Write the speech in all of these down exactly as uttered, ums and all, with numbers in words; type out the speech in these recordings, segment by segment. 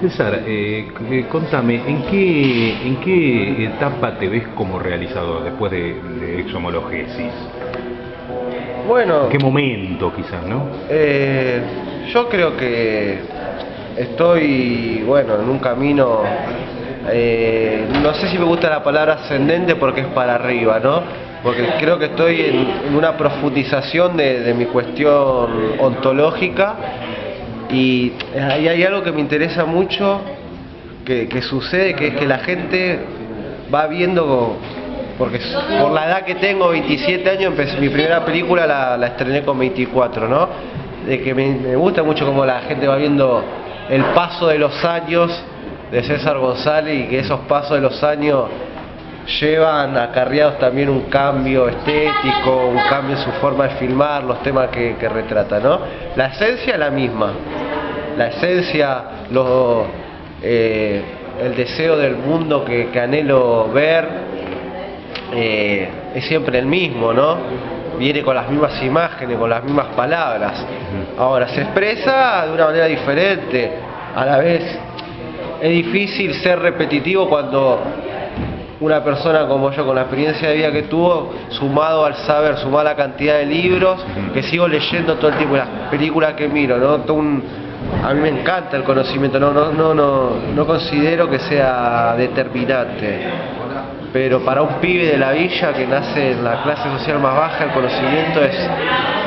César, eh, eh, contame, ¿en qué, ¿en qué etapa te ves como realizador después de, de Exomologesis? Bueno... ¿En qué momento quizás, no? Eh, yo creo que estoy, bueno, en un camino... Eh, no sé si me gusta la palabra ascendente porque es para arriba, ¿no? Porque creo que estoy en, en una profundización de, de mi cuestión ontológica. Y hay algo que me interesa mucho que, que sucede, que es que la gente va viendo, porque por la edad que tengo, veintisiete años, empecé, mi primera película la, la estrené con veinticuatro, ¿no? De que me, me gusta mucho cómo la gente va viendo el paso de los años de César González, y que esos pasos de los años llevan acarreados también un cambio estético, un cambio en su forma de filmar, los temas que, que retrata, ¿no? La esencia es la misma, la esencia, los, eh, el deseo del mundo que, que anhelo ver, eh, es siempre el mismo, ¿no? Viene con las mismas imágenes, con las mismas palabras. Ahora, se expresa de una manera diferente, a la vez es difícil ser repetitivo cuando... una persona como yo, con la experiencia de vida que tuvo, sumado al saber, sumado a la cantidad de libros, que sigo leyendo todo el tiempo, las películas que miro, ¿no? Todo un... A mí me encanta el conocimiento, no, no, no, no, no considero que sea determinante, pero para un pibe de la villa que nace en la clase social más baja, el conocimiento es,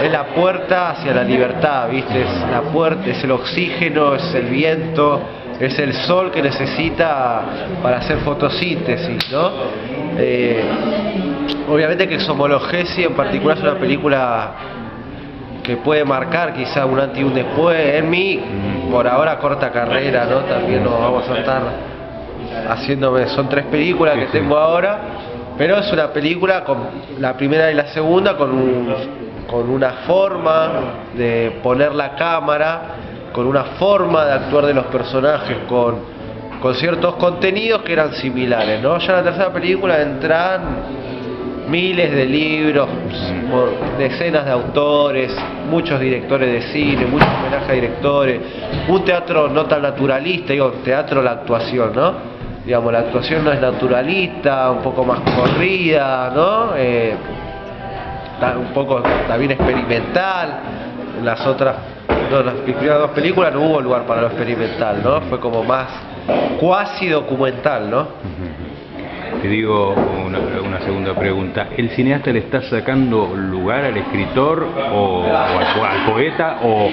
es la puerta hacia la libertad, ¿viste? Es la puerta, es el oxígeno, es el viento, es el sol que necesita para hacer fotosíntesis, ¿no? Eh, obviamente que Exomologesis en particular es una película que puede marcar quizá un antes y un después en mí, por ahora corta carrera, ¿no? También nos vamos a estar haciéndome, son tres películas que tengo ahora, pero es una película con la primera y la segunda con, un, con una forma de poner la cámara, con una forma de actuar de los personajes, con, con ciertos contenidos que eran similares, ¿no? Ya en la tercera película entran miles de libros, decenas de autores, muchos directores de cine, muchos homenajes a directores, un teatro no tan naturalista, digo, teatro la actuación, ¿no? Digamos, la actuación no es naturalista, un poco más corrida, ¿no? Eh, un poco también experimental. En las otras... No, las primeras dos películas no hubo lugar para lo experimental, ¿no? Fue como más cuasi documental, ¿no? Te digo una, una segunda pregunta. ¿El cineasta le está sacando lugar al escritor o, o al, al poeta o,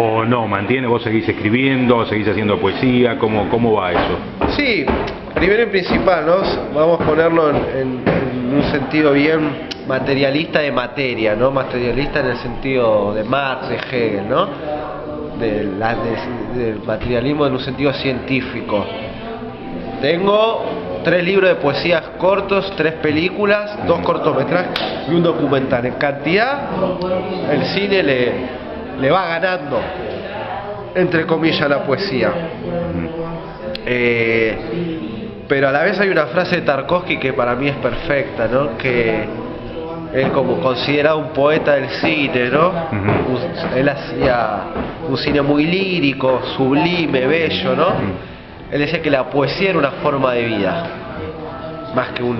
o no? ¿Mantiene? ¿Vos seguís escribiendo? ¿Seguís haciendo poesía? ¿Cómo, cómo va eso? Sí, primero y principal, ¿no? Vamos a ponerlo en, en, en un sentido bien... materialista de materia, ¿no? Materialista en el sentido de Marx, de Hegel, ¿no? Del de, de materialismo en un sentido científico. Tengo tres libros de poesías cortos, tres películas, dos cortometrajes y un documental. En cantidad, el cine le, le va ganando, entre comillas, la poesía. Eh, pero a la vez hay una frase de Tarkovsky que para mí es perfecta, ¿no? Que... él como considerado un poeta del cine, ¿no? Uh-huh. Él hacía un cine muy lírico, sublime, bello, ¿no? Uh-huh. Él decía que la poesía era una forma de vida, más que un,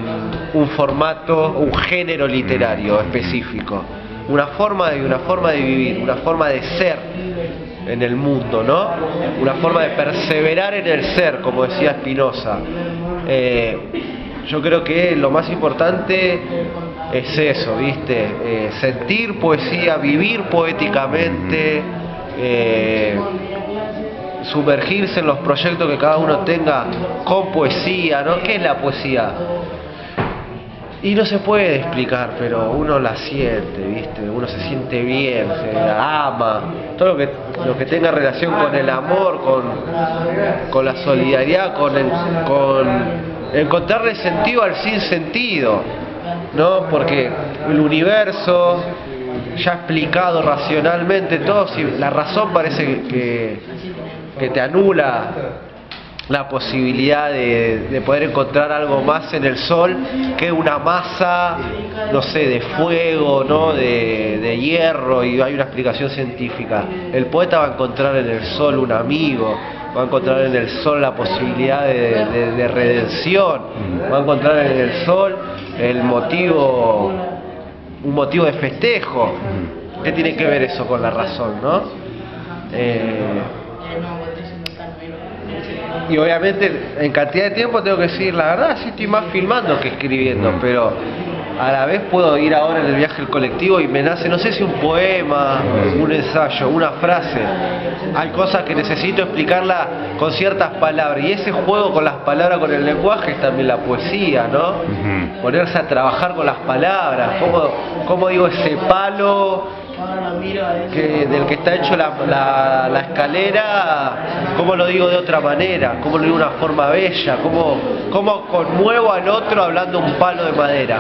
un formato, un género literario específico. Una forma de, una forma de vivir, una forma de ser en el mundo, ¿no? Una forma de perseverar en el ser, como decía Spinoza. Eh, yo creo que lo más importante es eso, ¿viste? Eh, sentir poesía, vivir poéticamente, eh, sumergirse en los proyectos que cada uno tenga con poesía, ¿no? ¿Qué es la poesía? Y no se puede explicar, pero uno la siente, ¿viste? Uno se siente bien, se la ama. Todo lo que, lo que tenga relación con el amor, con, con la solidaridad, con, el, con encontrarle sentido al sinsentido, ¿no? Porque el universo, ya explicado racionalmente todo, si la razón parece que, que te anula la posibilidad de, de poder encontrar algo más en el sol que una masa, no sé, de fuego, ¿no? De, de hierro, y hay una explicación científica. El poeta va a encontrar en el sol un amigo, va a encontrar en el sol la posibilidad de, de, de redención, va a encontrar en el sol el motivo, un motivo de festejo. ¿Qué tiene que ver eso con la razón, no? Eh, y obviamente en cantidad de tiempo tengo que decir la verdad, sí estoy más filmando que escribiendo, pero a la vez puedo ir ahora en el viaje del colectivo y me nace, no sé si un poema, un ensayo, una frase. Hay cosas que necesito explicarla con ciertas palabras, y ese juego con las palabras, con el lenguaje, es también la poesía, ¿no? Uh-huh. Ponerse a trabajar con las palabras, ¿cómo, cómo digo ese palo que, del que está hecho la, la, la escalera, cómo lo digo de otra manera, cómo lo digo de una forma bella, cómo, cómo conmuevo al otro hablando un palo de madera,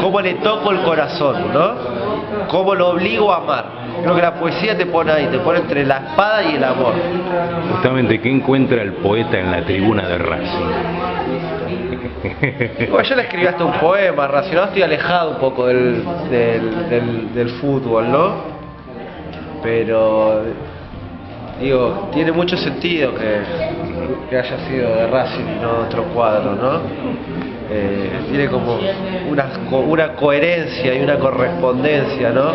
cómo le toco el corazón, ¿no? Cómo lo obligo a amar. Creo que la poesía te pone ahí, te pone entre la espada y el amor. Justamente, ¿qué encuentra el poeta en la tribuna de Racing? Bueno, yo le escribí hasta un poema, Racing, ¿no? Estoy alejado un poco del, del, del, del fútbol, ¿no? Pero, digo, tiene mucho sentido que, que haya sido de Racing y no de otro cuadro, ¿no? Eh, tiene como una, una coherencia y una correspondencia, ¿no?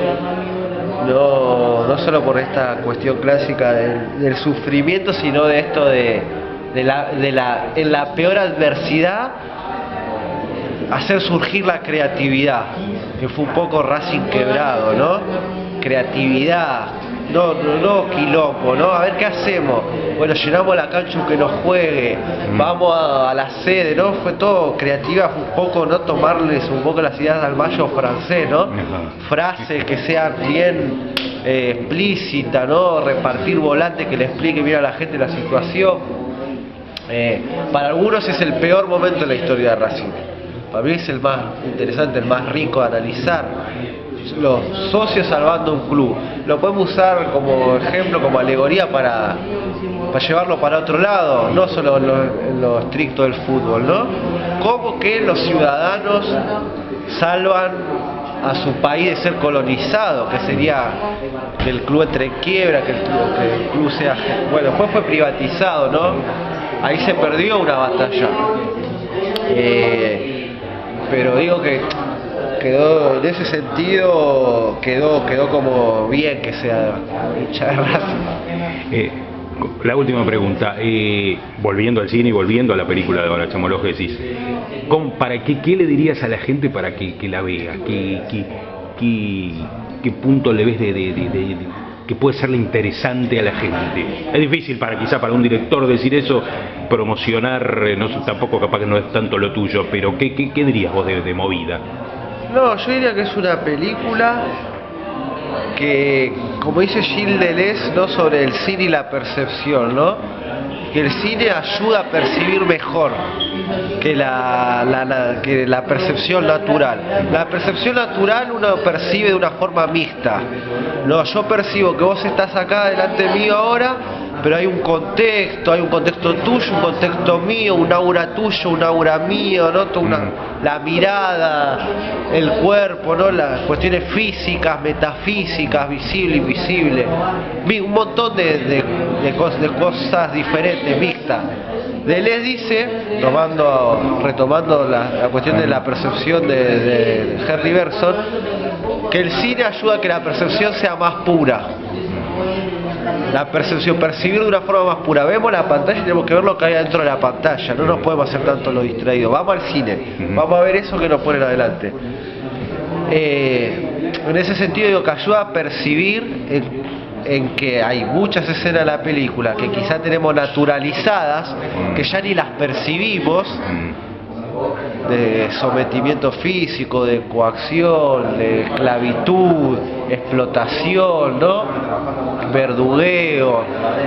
No, no solo por esta cuestión clásica del, del sufrimiento, sino de esto de, de, la, de la, en la peor adversidad, hacer surgir la creatividad, que fue un poco Racing quebrado, ¿no? Creatividad, no, no, no quilombo, ¿no? A ver qué hacemos. Bueno, llenamos la cancha que nos juegue, vamos a, a la sede, ¿no? Fue todo creativa, fue un poco, ¿no? Tomarles un poco las ideas al mayo francés, ¿no? Frases que sean bien eh, explícitas, ¿no? Repartir volantes que le explique bien a la gente la situación. Eh, para algunos es el peor momento en la historia de Racing. Para mí es el más interesante, el más rico de analizar. Los socios salvando un club, lo podemos usar como ejemplo, como alegoría para, para llevarlo para otro lado, no solo en lo, en lo estricto del fútbol, ¿no? Como que los ciudadanos salvan a su país de ser colonizado, que sería que el club entre en quiebra, que el club, que el club sea, bueno, después fue privatizado, ¿no? Ahí se perdió una batalla, eh, pero digo que quedó, en ese sentido quedó quedó como bien que sea hincha de Racing. Eh, la última pregunta, eh, volviendo al cine y volviendo a la película de Exomologesis, ¿para qué, qué le dirías a la gente para que, que la vea? ¿Qué, qué, qué, qué punto le ves de, de, de, de, de que puede serle interesante a la gente? Es difícil para quizá para un director decir eso, promocionar, no, tampoco capaz que no es tanto lo tuyo, pero ¿qué, qué, qué dirías vos de, de movida? No, yo diría que es una película que, como dice Gilles Deleuze, ¿no? Sobre el cine y la percepción, ¿no? Que el cine ayuda a percibir mejor que la, la, la, que la percepción natural. La percepción natural uno percibe de una forma mixta. No, yo percibo que vos estás acá delante mío ahora, pero hay un contexto, hay un contexto tuyo, un contexto mío, un aura tuyo, un aura mío, ¿no? Una, la mirada, el cuerpo, ¿no? Las cuestiones físicas, metafísicas, visible, invisible, un montón de, de, de, cosas, de cosas diferentes, mixtas. Deleuze dice, tomando, retomando la, la cuestión de la percepción de, de Henri Bergson, que el cine ayuda a que la percepción sea más pura. La percepción, percibir de una forma más pura. Vemos la pantalla y tenemos que ver lo que hay dentro de la pantalla. No nos podemos hacer tanto lo distraído. Vamos al cine, vamos a ver eso que nos ponen adelante. Eh, en ese sentido digo que ayuda a percibir en, en que hay muchas escenas de la película que quizá tenemos naturalizadas, que ya ni las percibimos, de sometimiento físico, de coacción, de esclavitud, explotación, ¿no? Verdugueo,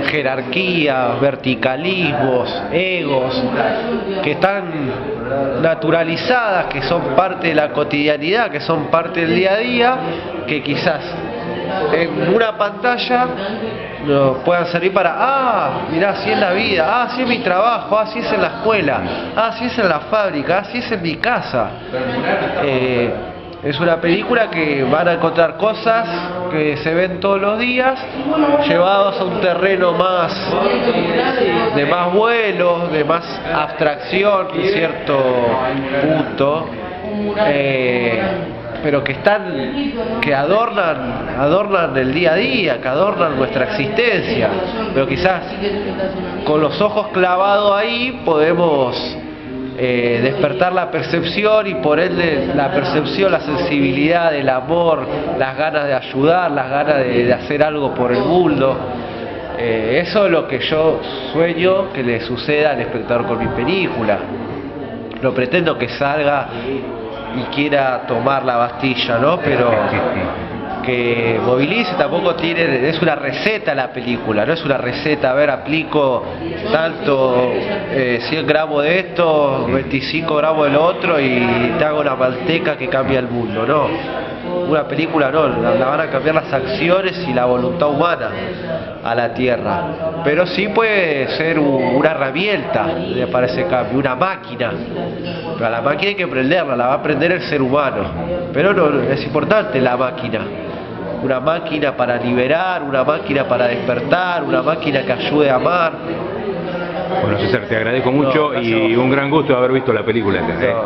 jerarquías, verticalismos, egos, que están naturalizadas, que son parte de la cotidianidad, que son parte del día a día, que quizás en una pantalla nos puedan servir para, ah, mirá, así es la vida, ah, así es mi trabajo, así es en la escuela, así es en la fábrica, así es en mi casa. Eh, Es una película que van a encontrar cosas que se ven todos los días, llevados a un terreno más de más vuelos, de más abstracción en cierto punto, eh, pero que están, que adornan, adornan el día a día, que adornan nuestra existencia. Pero quizás con los ojos clavados ahí podemos Eh, despertar la percepción y por ende la percepción, la sensibilidad, el amor, las ganas de ayudar, las ganas de, de hacer algo por el mundo. Eh, eso es lo que yo sueño que le suceda al espectador con mi película. No pretendo que salga y quiera tomar la Bastilla, ¿no? Pero que movilice, tampoco tiene, es una receta la película, no es una receta, a ver, aplico tanto, eh, cien gramos de esto, veinticinco gramos del otro y te hago una manteca que cambia el mundo, no, una película no, la, la van a cambiar las acciones y la voluntad humana a la tierra, pero sí puede ser un, una herramienta, me parece cambio, una máquina, pero a la máquina hay que aprenderla, la va a aprender el ser humano, pero no, es importante la máquina. Una máquina para liberar, una máquina para despertar, una máquina que ayude a amar. Bueno, César, te agradezco mucho no, y un gran gusto haber visto la película. ¿eh? No.